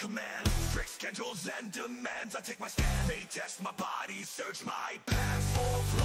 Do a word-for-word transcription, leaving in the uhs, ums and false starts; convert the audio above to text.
command, strict schedules and demands. I take my stand, they test my body, search my past for